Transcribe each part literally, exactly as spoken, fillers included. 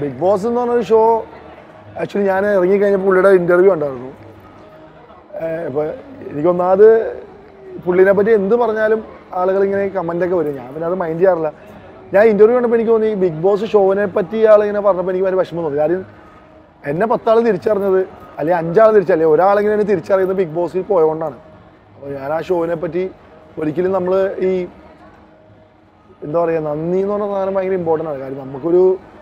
Big Boss എന്ന് പറഞ്ഞൊരു show actually ഞാൻ ഇറങ്ങിക്കഴിഞ്ഞപ്പോൾ പുള്ളിയുടെ ഇൻ്റർവ്യൂ ഉണ്ടായിരുന്നു. ഇപ്പോൾ എനിക്കൊന്നാമത് പുള്ളിനെ പറ്റി എന്ത് പറഞ്ഞാലും ആളുകളിങ്ങനെ കമൻ്റൊക്കെ വരും. ഞാൻ പിന്നെ അത് മൈൻഡ് ചെയ്യാറില്ല. ഞാൻ ഇൻ്റർവ്യൂ കണ്ടപ്പോൾ എനിക്ക് തോന്നി ബിഗ് ബോസ് ഷോവിനെ പറ്റി ആളിങ്ങനെ പറഞ്ഞപ്പോൾ എനിക്ക് വളരെ വിഷമം തോന്നി. കാര്യം എന്നെ പത്താൾ തിരിച്ചറിഞ്ഞത് അല്ലെങ്കിൽ അഞ്ചാൾ തിരിച്ചല്ലേ ഒരാളെങ്കിലും എന്നെ തിരിച്ചറിയുന്നത് ബിഗ് ബോസിൽ പോയതുകൊണ്ടാണ്. അപ്പോൾ ഞാൻ ആ ഷോവിനെ പറ്റി ഒരിക്കലും നമ്മൾ ഈ എന്താ പറയുക നന്ദി എന്ന് പറഞ്ഞ സാധനം ഭയങ്കര ഇമ്പോർട്ടൻ്റ് ആണ്. കാര്യം നമുക്കൊരു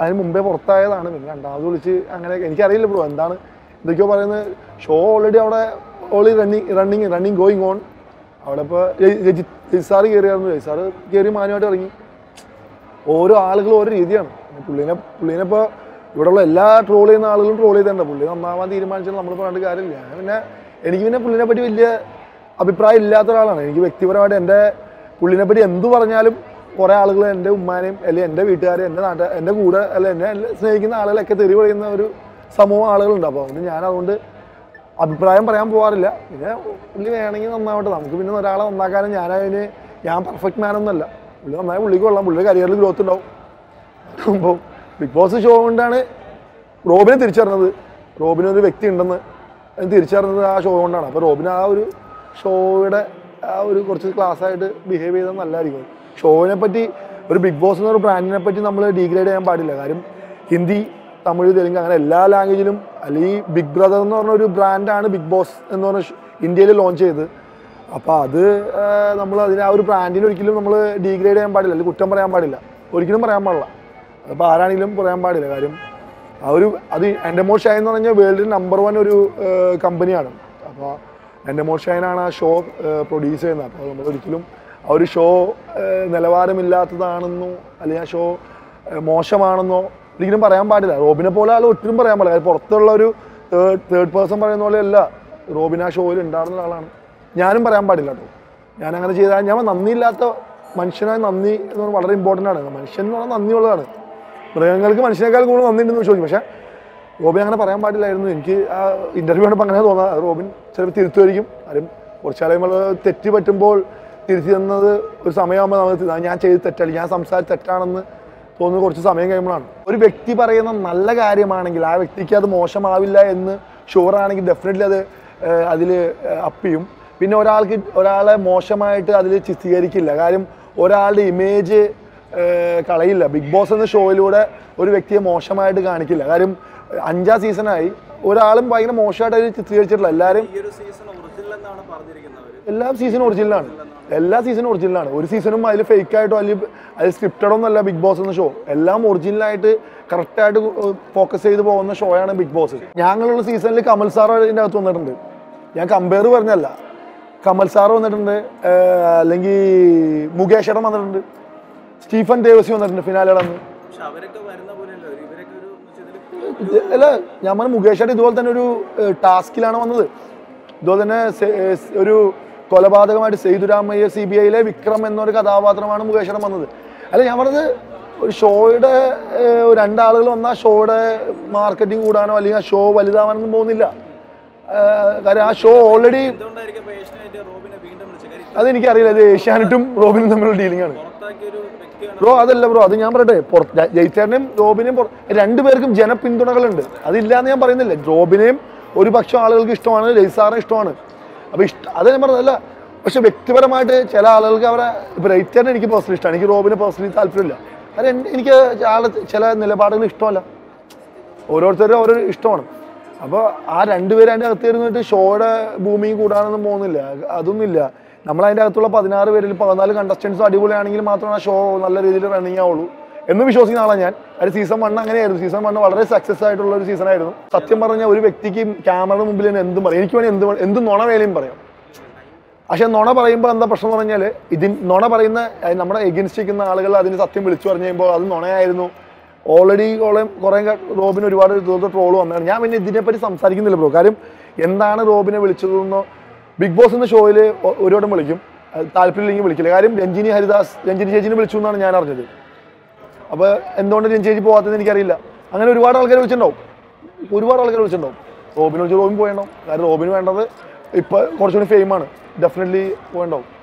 അതിന് മുമ്പേ പുറത്തായതാണ്. പിന്നെ രണ്ടാമത് വിളിച്ച് അങ്ങനെ എനിക്കറിയില്ല ബ്രോ എന്താണ് ഇതൊക്കെയോ പറയുന്നത്. ഷോ ഓൾറെഡി അവിടെ already running running running going on. അവിടെ ഇപ്പോൾ രജിത് രജിസാറ് കയറിയായിരുന്നു. രജിസാറ് കയറി മാനുമായിട്ട് ഇറങ്ങി. ഓരോ ആളുകളും ഓരോ രീതിയാണ്. പുള്ളീനെ പുള്ളീനെ ഇപ്പോൾ ഇവിടെയുള്ള എല്ലാ ട്രോൾ ചെയ്യുന്ന ആളുകളും ട്രോൾ ചെയ്തേണ്ട പുള്ളി നന്നാവാൻ തീരുമാനിച്ചാൽ നമ്മൾ പറഞ്ഞിട്ട് കാര്യമില്ല. പിന്നെ എനിക്ക് പിന്നെ പുള്ളിനെ പറ്റി വലിയ അഭിപ്രായം ഇല്ലാത്ത ഒരാളാണ്. എനിക്ക് വ്യക്തിപരമായിട്ട് എൻ്റെ പുള്ളിനെ പറ്റി എന്തു പറഞ്ഞാലും കുറേ ആളുകൾ എൻ്റെ ഉമ്മാനെയും അല്ലെങ്കിൽ എൻ്റെ വീട്ടുകാരെയും എൻ്റെ നാട്ടുകാർ എൻ്റെ കൂടെ അല്ലെ എന്നെ സ്നേഹിക്കുന്ന ആളുകളൊക്കെ തെറി പറയുന്ന ഒരു സമൂഹം ആളുകളുണ്ട്. അപ്പോൾ അതുകൊണ്ട് ഞാൻ അതുകൊണ്ട് അഭിപ്രായം പറയാൻ പോകാറില്ല. പിന്നെ പുള്ളി വേണമെങ്കിൽ നന്നാവട്ടെ. നമുക്ക് പിന്നെ ഒരാളെ നന്നാക്കാനും ഞാനതിന് ഞാൻ പെർഫെക്റ്റ് മാനൊന്നുമല്ല. പുള്ളി നന്നായി പുള്ളിക്ക് കൊള്ളാം. പുള്ളിയുടെ കരിയറിൽ ഗ്രോത്ത് ഉണ്ടാവും. അപ്പോൾ ബിഗ് ബോസ് ഷോ കൊണ്ടാണ് റോബിനെ തിരിച്ചറിഞ്ഞത്. റോബിനൊരു വ്യക്തി ഉണ്ടെന്ന് തിരിച്ചറിഞ്ഞത് ആ ഷോ കൊണ്ടാണ്. അപ്പോൾ റോബിന് ആ ഒരു ഷോയുടെ ആ ഒരു കുറച്ച് ക്ലാസ്സായിട്ട് ബിഹേവ് ചെയ്താൽ നല്ലതായിരിക്കും. ഷോവിനെ പറ്റി ഒരു ബിഗ് ബോസ് എന്നൊരു ബ്രാൻഡിനെ പറ്റി നമ്മൾ ഡീഗ്രേഡ് ചെയ്യാൻ പാടില്ല. കാര്യം ഹിന്ദി തമിഴ് തെലുങ്ക് അങ്ങനെ എല്ലാ ലാംഗ്വേജിലും അല്ലെങ്കിൽ ബിഗ് ബ്രദർ എന്ന് പറഞ്ഞ ഒരു ബ്രാൻഡാണ് ബിഗ് ബോസ് എന്ന് പറഞ്ഞ ഇന്ത്യയിൽ ലോഞ്ച് ചെയ്ത്. അപ്പോൾ അത് നമ്മൾ അതിന് ആ ഒരു ബ്രാൻഡിന് ഒരിക്കലും നമ്മൾ ഡീഗ്രേഡ് ചെയ്യാൻ പാടില്ല, അല്ലെങ്കിൽ കുറ്റം പറയാൻ പാടില്ല, ഒരിക്കലും പറയാൻ പാടില്ല. അതിപ്പോൾ ആരാണെങ്കിലും പറയാൻ പാടില്ല. കാര്യം ആ ഒരു അത് എൻഡമോർ ഷൈൻ എന്ന് പറഞ്ഞാൽ വേൾഡിൽ നമ്പർ വൺ ഒരു കമ്പനിയാണ്. അപ്പോൾ എൻഡമോർ ഷൈനാണ് ആ ഷോ പ്രൊഡ്യൂസ് ചെയ്യുന്നത്. അപ്പോൾ നമ്മളൊരിക്കലും ആ ഒരു ഷോ നിലവാരമില്ലാത്തതാണെന്നോ അല്ലെങ്കിൽ ആ ഷോ മോശമാണെന്നോ ഒരിക്കലും പറയാൻ പാടില്ല. റോബിനെ പോലെ ആൾ ഒട്ടും പറയാൻ പാടില്ല. കാര്യം പുറത്തുള്ള ഒരു തേർഡ് തേർഡ് പേഴ്സൺ പറയുന്ന പോലെയല്ല റോബിൻ ആ ഷോയിൽ ഉണ്ടാകുന്ന ആളാണ്. ഞാനും പറയാൻ പാടില്ല കേട്ടോ. ഞാൻ അങ്ങനെ ചെയ്താൽ ഞാൻ നന്ദിയില്ലാത്ത മനുഷ്യനായ നന്ദി എന്ന് പറഞ്ഞാൽ വളരെ ഇമ്പോർട്ടൻ്റ് ആണ്. മനുഷ്യൻ എന്ന് പറഞ്ഞാൽ നന്ദിയുള്ളതാണ്. മൃഗങ്ങൾക്ക് മനുഷ്യനേക്കാൾ കൂടുതൽ നന്ദി ഉണ്ടെന്ന് ചോദിച്ചു. പക്ഷേ റോബിൻ അങ്ങനെ പറയാൻ പാടില്ലായിരുന്നു. എനിക്ക് ആ ഇൻ്റർവ്യൂ കണ്ടപ്പോൾ അങ്ങനെ തോന്നാം. റോബിൻ ചിലപ്പോൾ തിരുത്തുമായിരിക്കും. കാര്യം കുറച്ചാളെ നമ്മൾ തെറ്റ് പറ്റുമ്പോൾ തിരിച്ചു തന്നത് ഒരു സമയമാകുമ്പോൾ നമുക്ക് ഞാൻ ചെയ്ത് തെറ്റാണ്, ഞാൻ സംസാരിച്ച് തെറ്റാണെന്ന് തോന്നുന്നത് കുറച്ച് സമയം കഴിയുമ്പോഴാണ്. ഒരു വ്യക്തി പറയുന്ന നല്ല കാര്യമാണെങ്കിൽ ആ വ്യക്തിക്ക് അത് മോശമാവില്ല എന്ന് ഷുവറാണെങ്കിൽ ഡെഫിനറ്റ്ലി അത് അതിൽ അപ്പ് ചെയ്യും. പിന്നെ ഒരാൾക്ക് ഒരാളെ മോശമായിട്ട് അതിൽ ചിത്രീകരിക്കില്ല. കാര്യം ഒരാളുടെ ഇമേജ് കളയില്ല. ബിഗ് ബോസ് എന്ന ഷോയിലൂടെ ഒരു വ്യക്തിയെ മോശമായിട്ട് കാണിക്കില്ല. കാര്യം അഞ്ചാം സീസണായി ഒരാളും ഭയങ്കര മോശമായിട്ട് അതിൽ ചിത്രീകരിച്ചിട്ടില്ല. എല്ലാവരും എല്ലാ സീസണും ഒറിജിനലാണ് എല്ലാ സീസണും ഒറിജിനലാണ് ഒരു സീസണും അതിൽ ഫേക്കായിട്ടോ അല്ലെങ്കിൽ അതിൽ സ്ക്രിപ്റ്റഡോ ഒന്നുമല്ല ബിഗ് ബോസ് എന്ന ഷോ. എല്ലാം ഒറിജിനലായിട്ട് കറക്റ്റായിട്ട് ഫോക്കസ് ചെയ്ത് പോകുന്ന ഷോയാണ് ബിഗ് ബോസ്. ഞങ്ങളുള്ള സീസണിൽ കമൽ സാർ അതിൻ്റെ അകത്ത് വന്നിട്ടുണ്ട്. ഞാൻ കമ്പയർ പറഞ്ഞല്ല, കമൽ സാർ വന്നിട്ടുണ്ട്, അല്ലെങ്കിൽ മുകേഷ് ഏട്ടൻ വന്നിട്ടുണ്ട്, സ്റ്റീഫൻ ദേവസി വന്നിട്ടുണ്ട് ഫിനാലടന്ന്. അല്ല ഞാൻ പറഞ്ഞ മുകേഷ് ഏട്ടൻ ഇതുപോലെ തന്നെ ഒരു ടാസ്കിലാണ് വന്നത്. ഇതുപോലെ തന്നെ ഒരു കൊലപാതകമായിട്ട് സേതുരാമയ്യ സി ബി ഐയിലെ വിക്രം എന്നൊരു കഥാപാത്രമാണ് മുകേശ്വരൻ വന്നത്. അല്ല ഞാൻ പറഞ്ഞത് ഒരു ഷോയുടെ രണ്ടാളുകൾ വന്നാൽ ഷോയുടെ മാർക്കറ്റിംഗ് കൂടാനോ അല്ലെങ്കിൽ ആ ഷോ വലുതാവാനൊന്നും പോകുന്നില്ല. കാര്യം ആ ഷോ ഓൾറെഡി അതെനിക്കറിയില്ല. അത് ഏഷ്യാനെറ്റും റോബിനും തമ്മിലുള്ള ഡീലിംഗ് ആണ് ബ്രോ. അതല്ല ബ്രോ, അത് ഞാൻ പറയട്ടെ, ജയിച്ചേട്ടനെയും റോബിനെയും രണ്ടുപേർക്കും ജനപിന്തുണകളുണ്ട്. അതില്ലാന്ന് ഞാൻ പറയുന്നില്ല. റോബിനെയും ഒരു പക്ഷം ആളുകൾക്ക് ഇഷ്ടമാണ്, രജിസാറിനും ഇഷ്ടമാണ്. അപ്പോൾ ഇഷ്ട അത് ഞാൻ പറഞ്ഞതല്ല. പക്ഷെ വ്യക്തിപരമായിട്ട് ചില ആളുകൾക്ക് അവരെ ഇപ്പോൾ റൈറ്ററിന് എനിക്ക് പേഴ്സണലി ഇഷ്ടമാണ്. എനിക്ക് റോബിന് പേഴ്സണലി താല്പര്യമില്ല. അത് എനിക്ക് ആളെ ചില നിലപാടുകൾ ഇഷ്ടമല്ല. ഓരോരുത്തരും ഓരോ ഇഷ്ടമാണ്. അപ്പോൾ ആ രണ്ടുപേരും അതിൻ്റെ അകത്ത് ഇരുന്നിട്ട് ഷോയുടെ ഭൂമിയും കൂടാനൊന്നും പോകുന്നില്ല, അതൊന്നുമില്ല. നമ്മളതിൻ്റെ അകത്തുള്ള പതിനാറ് പേരിൽ പതിനാല് കണ്ടസ്റ്റൻസും അടിപൊളിയാണെങ്കിൽ മാത്രമാണ് ആ ഷോ നല്ല രീതിയിൽ റണ്ണിങ് ആവുള്ളൂ എന്ന് വിശ്വസിക്കുന്ന ആളാണ് ഞാൻ. അത് സീസൺ വൺ അങ്ങനെയായിരുന്നു. സീസൺ വൺ വളരെ സക്സസ് ആയിട്ടുള്ള ഒരു സീസണായിരുന്നു. സത്യം പറഞ്ഞാൽ ഒരു വ്യക്തിക്ക് ക്യാമറയുടെ മുമ്പിൽ തന്നെ എന്തും പറയാം, എനിക്ക് വേണേൽ എന്ത് എന്ത് നുണ വേലയും പറയാം. പക്ഷേ നുണ പറയുമ്പോൾ എന്താ പ്രശ്നം എന്ന് പറഞ്ഞാൽ ഇതിന് നുണ പറയുന്ന നമ്മുടെ എഗൻസ്റ്റ് നിൽക്കുന്ന ആളുകൾ അതിന് സത്യം വിളിച്ചു പറഞ്ഞു കഴിയുമ്പോൾ അത് നുണയായിരുന്നു already Robin or the troll on and Yamin didn't put some Sarkin the Brocarim, Yendana Robin will Big Boss in the show, Udomolicum, Talpilling will kill him, engineer has engineer will tune on Yanar. And don't change both in Carilla. And then reward all Garuchino. Would you all Garuchino? Robin or Jerome Bueno, Robin and other. Fortunately, definitely went out.